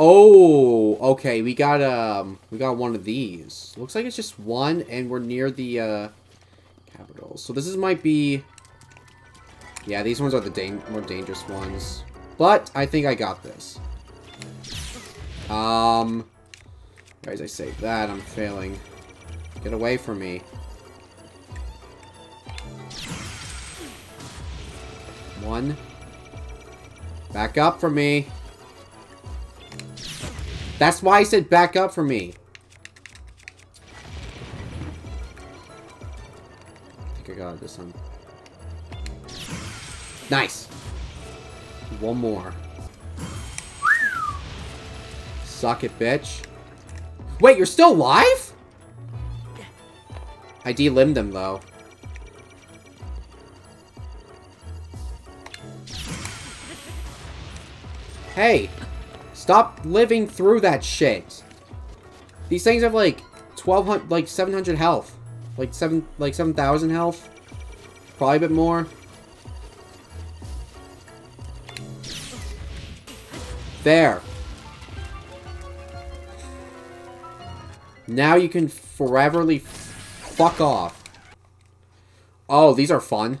Oh! Okay, we got one of these. Looks like it's just one, and we're near the, capital. So, this is, might be... Yeah, these ones are the more dangerous ones. But, I think I got this. Guys, I say that, I'm failing. Get away from me. One. Back up from me. That's why I said back up from me. I think I got this one. Nice. One more. Suck it, bitch. Wait, you're still alive? I de-limbed him, though. Hey, stop living through that shit. These things have like 1200, like 700 health, like 7,000 health, probably a bit more. There. Now you can foreverly fuck off. Oh, these are fun.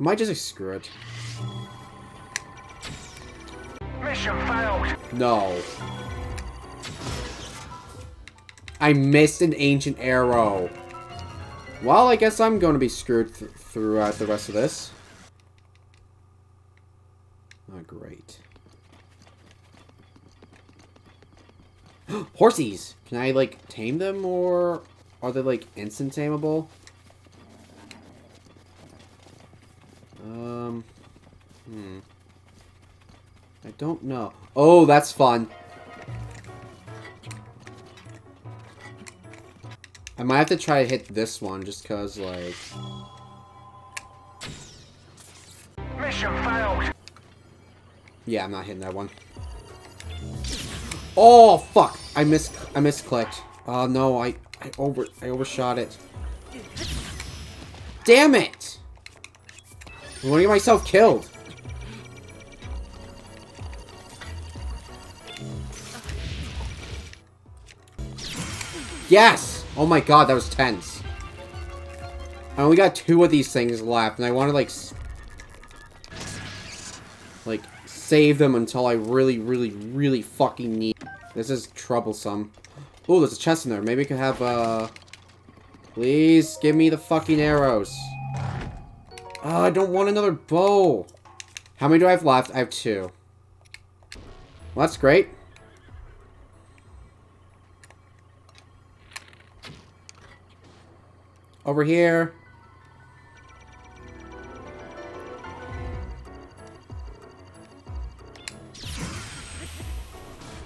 I might just screw it. Mission failed. No. I missed an ancient arrow. Well, I guess I'm going to be screwed throughout the rest of this. Not great. Horsies! Can I, like, tame them, or are they, like, instant tameable? I don't know. Oh, that's fun. I might have to try to hit this one, just cause, like... Mission failed. Yeah, I'm not hitting that one. Oh, fuck! I misclicked. Oh, no, I overshot it. Damn it! I want to get myself killed. Yes! Oh my god, that was tense. I only got 2 of these things left, and I want to, like, save them until I really, really, really fucking need. This is troublesome. Ooh, there's a chest in there. Maybe I could have, please, give me the fucking arrows. Oh, I don't want another bow. How many do I have left? I have 2. Well, that's great. Over here.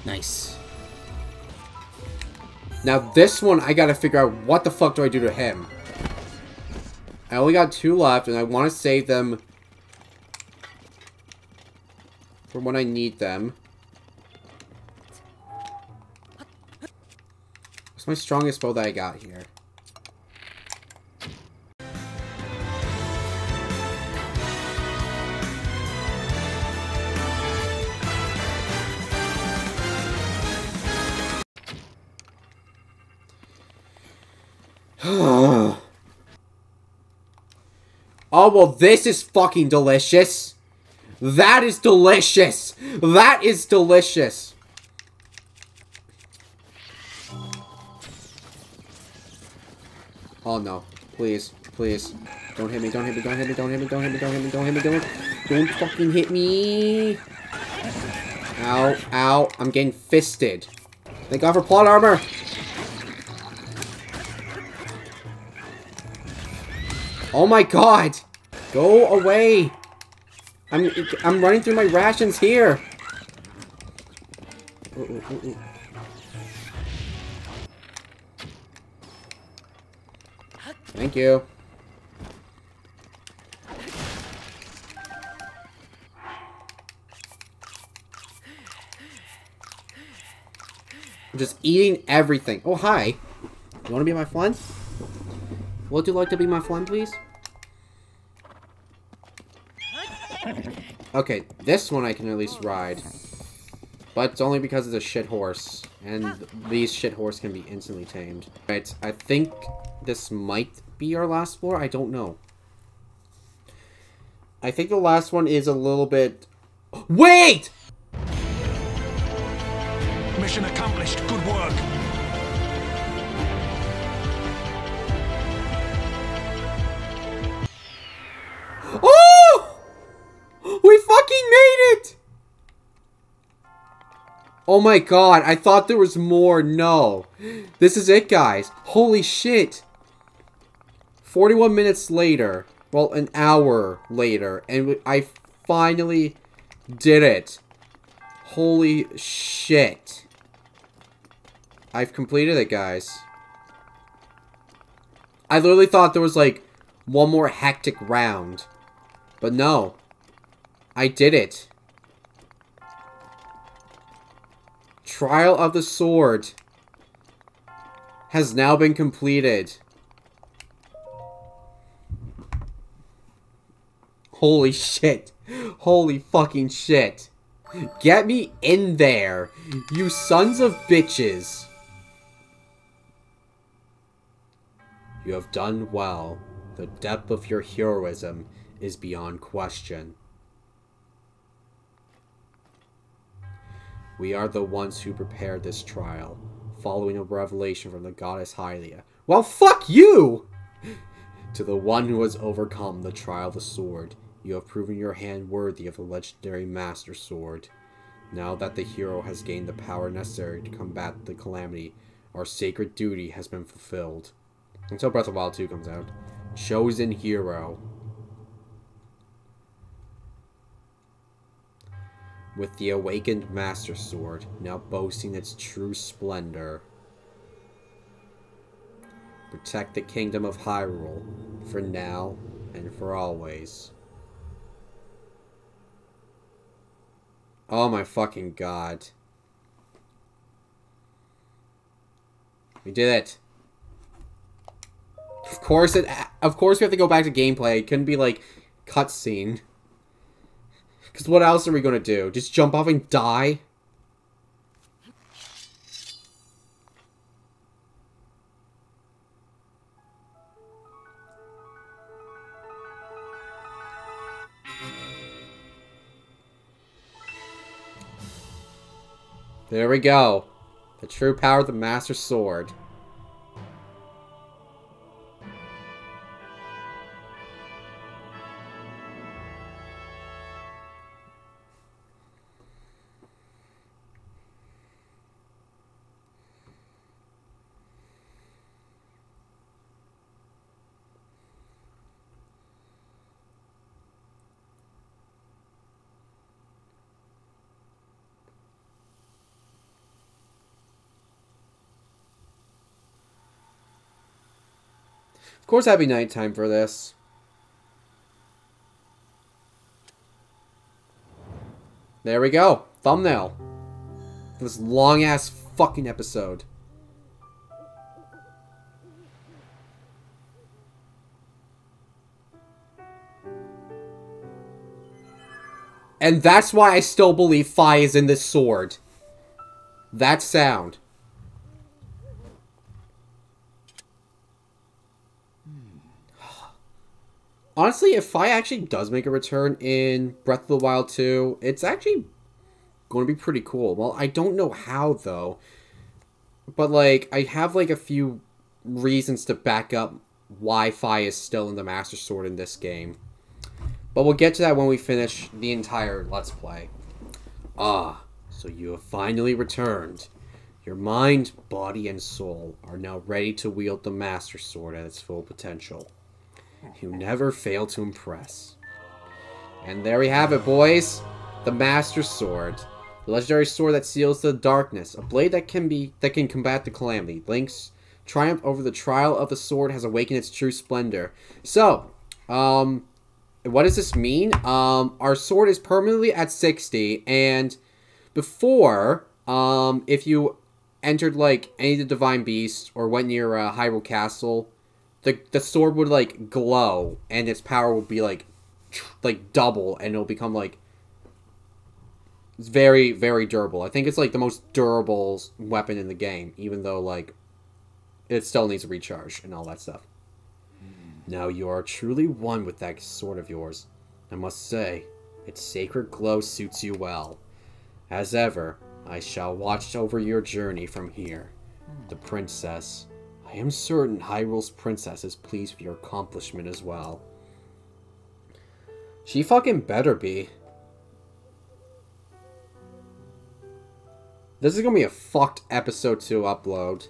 Nice. Now this one, I gotta figure out what the fuck do I do to him. I only got 2 left, and I want to save them for when I need them. What's my strongest bow that I got here? Oh, well, this is fucking delicious. That is delicious. That is delicious. Oh, no. Please. Please. Don't hit me. Don't hit me. Don't hit me. Don't hit me. Don't hit me. Don't hit me. Don't hit me. Don't fucking hit me. Ow. Ow. I'm getting fisted. Thank God for plot armor. Oh my god! Go away! I'm running through my rations here! Ooh, ooh, ooh, ooh. Thank you. I'm just eating everything. Oh, hi! You wanna be my friend? Would you like to be my friend, please? Okay, this one I can at least ride. But it's only because it's a shit horse. And these shit horse can be instantly tamed. Right, I think this might be our last floor. I don't know. I think the last one is a little bit... Wait! Mission accomplished. Good work. Oh my god, I thought there was more. No. This is it, guys. Holy shit. 41 minutes later. Well, an hour later. And I finally did it. Holy shit. I've completed it, guys. I literally thought there was, like, one more hectic round. But no. I did it. Trial of the Sword. has now been completed. Holy shit. Holy fucking shit. Get me in there, you sons of bitches. You have done well. The depth of your heroism is beyond question. We are the ones who prepared this trial, following a revelation from the goddess Hylia. Well, fuck you! To the one who has overcome the trial of the sword, you have proven your hand worthy of the legendary Master Sword. Now that the hero has gained the power necessary to combat the Calamity, our sacred duty has been fulfilled. Until Breath of the Wild 2 comes out. Chosen hero. With the awakened Master Sword, now boasting its true splendor. Protect the kingdom of Hyrule, for now and for always. Oh my fucking god. We did it. Of course we have to go back to gameplay. It couldn't be like cutscene. Because what else are we going to do? Just jump off and die? There we go. The true power of the Master Sword. Of course, that'd be nighttime for this. There we go. Thumbnail. For this long-ass fucking episode. And that's why I still believe Fi is in this sword. That sound. Honestly, if Fi actually does make a return in Breath of the Wild 2, it's actually going to be pretty cool. Well, I don't know how, though. But, like, I have, like, a few reasons to back up why Fi is still in the Master Sword in this game. But we'll get to that when we finish the entire Let's Play. Ah, so you have finally returned. Your mind, body, and soul are now ready to wield the Master Sword at its full potential. You never fail to impress. And there we have it, boys. The Master Sword. The legendary sword that seals the darkness. A blade that can combat the Calamity. Link's triumph over the trial of the sword has awakened its true splendor. So, what does this mean? Our sword is permanently at 60, and before, if you entered, like, any of the Divine Beasts or went near Hyrule Castle, the sword would, like, glow, and its power would be, like double, and it'll become, like, it's very, very durable. I think it's, like, the most durable weapon in the game, even though, like, it still needs a recharge and all that stuff. Now you are truly one with that sword of yours. I must say, its sacred glow suits you well. As ever, I shall watch over your journey from here. The princess... I am certain Hyrule's princess is pleased with your accomplishment as well. She fucking better be. This is gonna be a fucked episode to upload.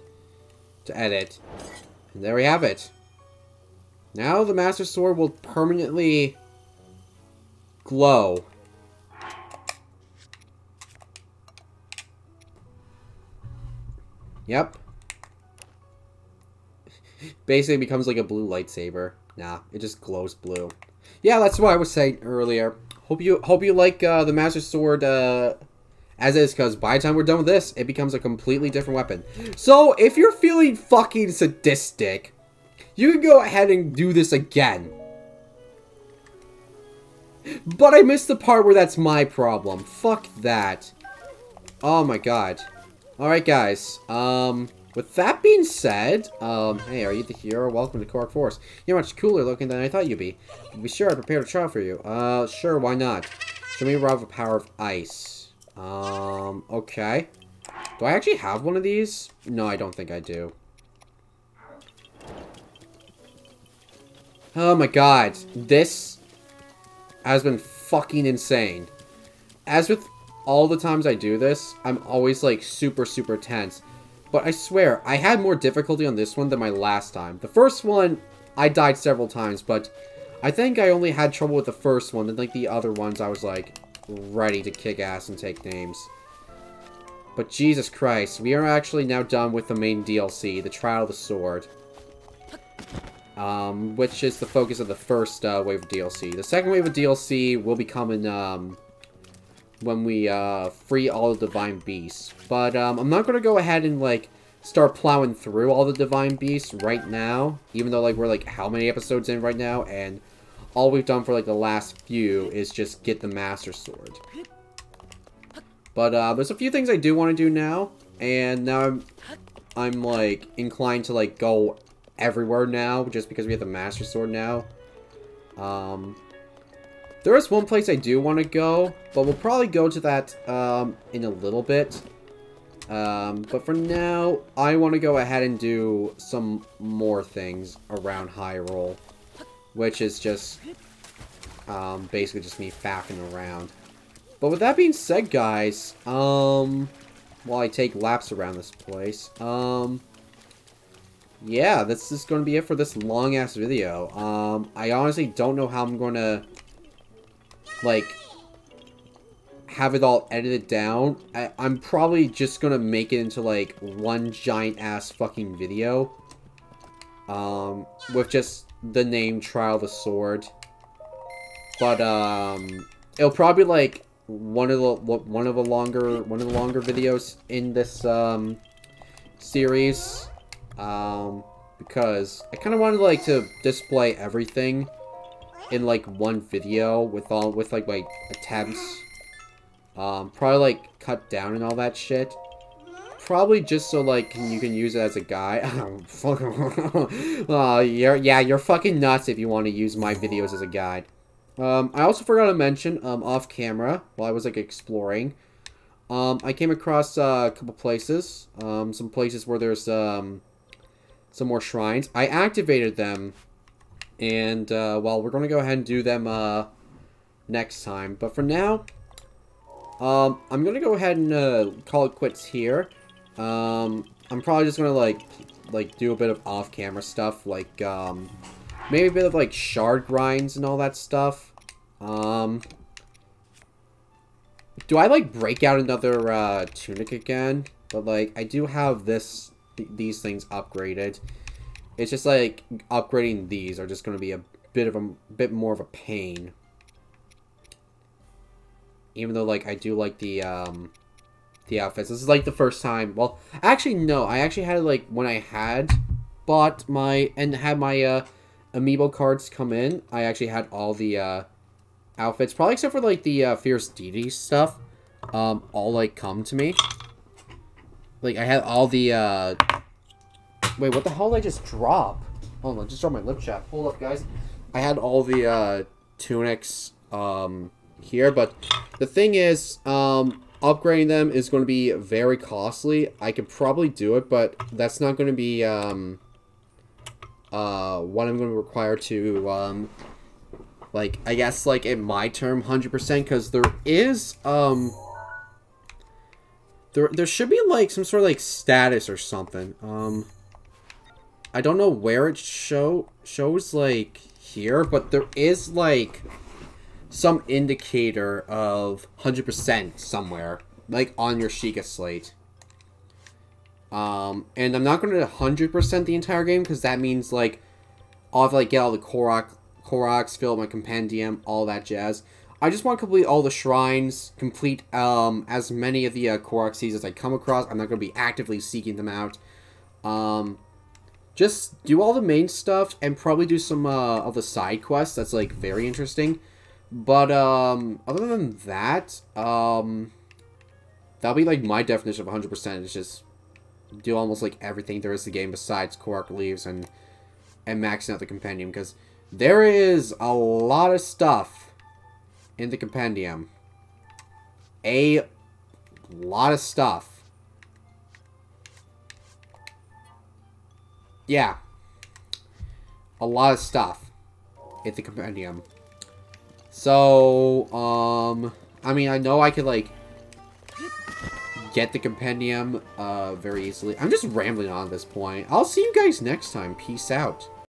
To edit. And there we have it. Now the Master Sword will permanently... glow. Yep. Basically becomes like a blue lightsaber. Nah, it just glows blue. Yeah, that's what I was saying earlier. Hope you like the Master Sword as is, because by the time we're done with this, it becomes a completely different weapon. So if you're feeling fucking sadistic, you can go ahead and do this again. But I missed the part where that's my problem. Fuck that. Oh my god. Alright guys, with that being said, hey, are you the hero? Welcome to Cork Force. You're much cooler looking than I thought you'd be. Be sure I prepared a trial for you. Sure, why not? Show me Rob the power of ice. Okay. Do I actually have one of these? No, I don't think I do. Oh my god, this has been fucking insane. As with all the times I do this, I'm always like super tense. But I swear, I had more difficulty on this one than my last time. The first one, I died several times, but I think I only had trouble with the first one. Then like the other ones, I was like ready to kick ass and take names. But Jesus Christ, we are actually now done with the main DLC, the Trial of the Sword. Which is the focus of the first wave of DLC. The second wave of DLC will be coming when we free all the Divine Beasts. But I'm not going to go ahead and like start plowing through all the Divine Beasts right now. Even though like we're like how many episodes in right now, and all we've done for like the last few is just get the Master Sword. But there's a few things I do want to do now, and now I'm like inclined to like go everywhere now, just because we have the Master Sword now. There is one place I do want to go, but we'll probably go to that in a little bit. But for now, I want to go ahead and do some more things around Hyrule, which is just basically just me faffing around. But with that being said, guys, while I take laps around this place, yeah, this is going to be it for this long-ass video. I honestly don't know how I'm going to, like, have it all edited down. I'm probably just going to make it into, like, one giant-ass fucking video. With just the name Trial of the Sword. But, it'll probably be, like, one of the longer videos in this, series. Because I kind of wanted like to display everything in like one video with all like my attempts, probably like cut down and all that shit, probably just so like you can use it as a guide. You're fucking nuts if you want to use my videos as a guide. I also forgot to mention, off camera while I was like exploring, I came across a couple places, some places where there's some more shrines. I activated them, and, well, we're going to go ahead and do them, next time. But for now, I'm going to go ahead and, call it quits here. I'm probably just going to, like, do a bit of off-camera stuff, like, maybe a bit of, like, shard grinds and all that stuff. Do I, like, break out another, tunic again? But, like, I do have this... these things upgraded. It's just like upgrading these are just going to be a bit more of a pain, even though like I do like the outfits. This is like the first time, well actually no, I actually had like when I had bought my and had my amiibo cards come in, I actually had all the outfits, probably except for like the Fierce Deity stuff, all like come to me. Like, I had all the, wait, what the hell did I just drop? Hold on, just dropped my lip chap. Hold up, guys. I had all the, tunics, here, but the thing is, upgrading them is going to be very costly. I could probably do it, but that's not going to be, what I'm going to require to, like, I guess, like, in my term, 100%, because there is, There should be, like, some sort of, like, status or something. I don't know where it shows, like, here, but there is, like, some indicator of 100% somewhere. Like, on your Sheikah Slate. And I'm not going to 100% the entire game, because that means, like, I'll have to, like, get all the Koroks, fill up my compendium, all that jazz. I just want to complete all the shrines, complete as many of the Korok seeds as I come across. I'm not going to be actively seeking them out. Just do all the main stuff and probably do some of the side quests. That's, like, very interesting. But other than that, that'll be, like, my definition of 100%. It's just do almost, like, everything there is to the game besides Korok leaves and maxing out the compendium. Because there is a lot of stuff in the compendium. A lot of stuff. Yeah. A lot of stuff in the compendium. So, I mean, I know I could, like, get the compendium very easily. I'm just rambling on at this point. I'll see you guys next time. Peace out.